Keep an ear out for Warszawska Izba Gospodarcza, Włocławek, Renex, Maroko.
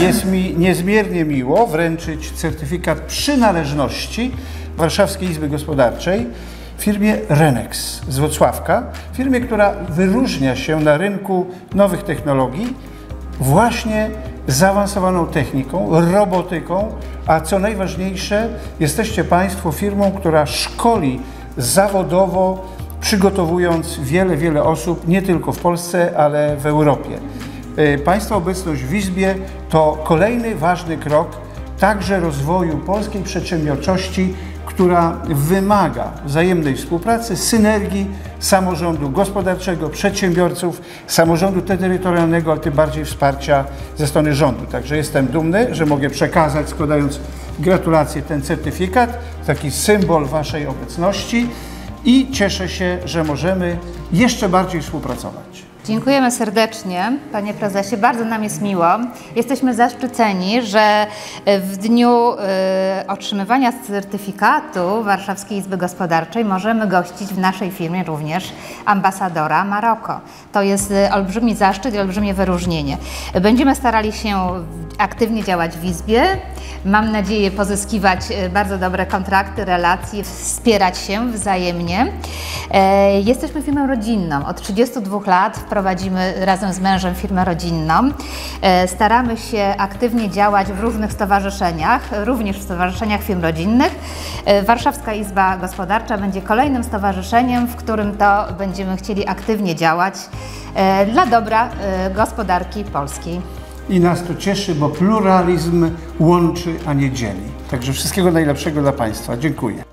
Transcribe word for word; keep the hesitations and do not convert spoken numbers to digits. Jest mi niezmiernie miło wręczyć certyfikat przynależności Warszawskiej Izby Gospodarczej firmie Renex z Włocławka, firmie, która wyróżnia się na rynku nowych technologii właśnie zaawansowaną techniką, robotyką, a co najważniejsze, jesteście Państwo firmą, która szkoli zawodowo, przygotowując wiele, wiele osób, nie tylko w Polsce, ale w Europie. Państwa obecność w Izbie to kolejny ważny krok także rozwoju polskiej przedsiębiorczości, która wymaga wzajemnej współpracy, synergii samorządu gospodarczego, przedsiębiorców, samorządu terytorialnego, ale tym bardziej wsparcia ze strony rządu. Także jestem dumny, że mogę przekazać, składając gratulacje, ten certyfikat, taki symbol Waszej obecności i cieszę się, że możemy jeszcze bardziej współpracować. Dziękujemy serdecznie, Panie Prezesie, bardzo nam jest miło. Jesteśmy zaszczyceni, że w dniu y, otrzymywania certyfikatu Warszawskiej Izby Gospodarczej możemy gościć w naszej firmie również ambasadora Maroko. To jest olbrzymi zaszczyt i olbrzymie wyróżnienie. Będziemy starali się aktywnie działać w Izbie. Mam nadzieję pozyskiwać bardzo dobre kontrakty, relacje, wspierać się wzajemnie. E, jesteśmy firmą rodzinną. Od trzydziestu dwóch lat prowadzimy razem z mężem firmę rodzinną. E, staramy się aktywnie działać w różnych stowarzyszeniach, również w stowarzyszeniach firm rodzinnych. E, Warszawska Izba Gospodarcza będzie kolejnym stowarzyszeniem, w którym to będziemy chcieli aktywnie działać e, dla dobra e, gospodarki polskiej. I nas to cieszy, bo pluralizm łączy, a nie dzieli. Także wszystkiego najlepszego dla Państwa. Dziękuję.